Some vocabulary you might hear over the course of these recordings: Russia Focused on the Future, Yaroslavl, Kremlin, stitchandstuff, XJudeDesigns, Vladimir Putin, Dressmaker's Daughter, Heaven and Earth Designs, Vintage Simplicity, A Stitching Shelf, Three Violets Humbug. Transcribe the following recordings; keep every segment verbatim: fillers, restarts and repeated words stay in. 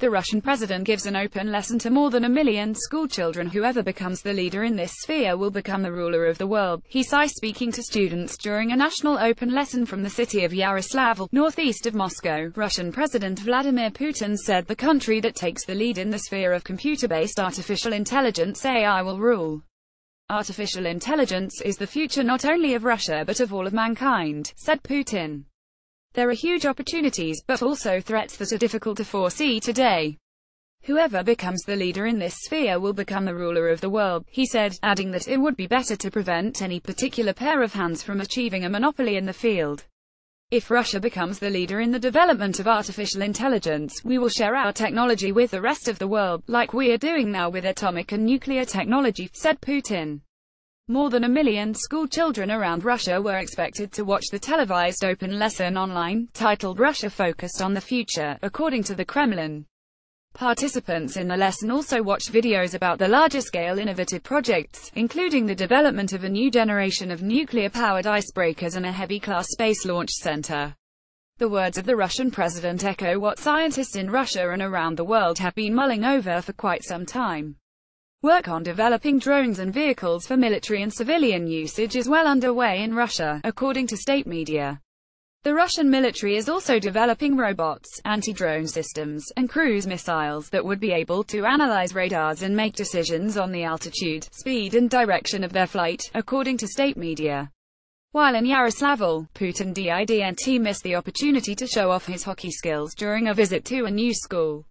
The Russian president gives an open lesson to more than a million schoolchildren. Whoever becomes the leader in this sphere will become the ruler of the world, he says, speaking to students during a national open lesson from the city of Yaroslavl, northeast of Moscow. Russian President Vladimir Putin said the country that takes the lead in the sphere of computer-based artificial intelligence A I will rule. Artificial intelligence is the future not only of Russia but of all of mankind, said Putin. There are huge opportunities, but also threats that are difficult to foresee today. Whoever becomes the leader in this sphere will become the ruler of the world, he said, adding that it would be better to prevent any particular pair of hands from achieving a monopoly in the field. If Russia becomes the leader in the development of artificial intelligence, we will share our technology with the rest of the world, like we are doing now with atomic and nuclear technology, said Putin. More than a million school children around Russia were expected to watch the televised open lesson online, titled Russia Focused on the Future, according to the Kremlin. Participants in the lesson also watched videos about the larger-scale innovative projects, including the development of a new generation of nuclear-powered icebreakers and a heavy-class space launch center. The words of the Russian president echo what scientists in Russia and around the world have been mulling over for quite some time. Work on developing drones and vehicles for military and civilian usage is well underway in Russia, according to state media. The Russian military is also developing robots, anti-drone systems, and cruise missiles that would be able to analyze radars and make decisions on the altitude, speed and direction of their flight, according to state media. While in Yaroslavl, Putin didn't miss the opportunity to show off his hockey skills during a visit to a new school.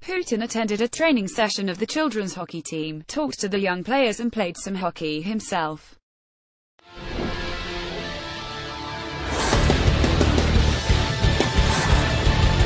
Putin attended a training session of the children's hockey team, talked to the young players and played some hockey himself.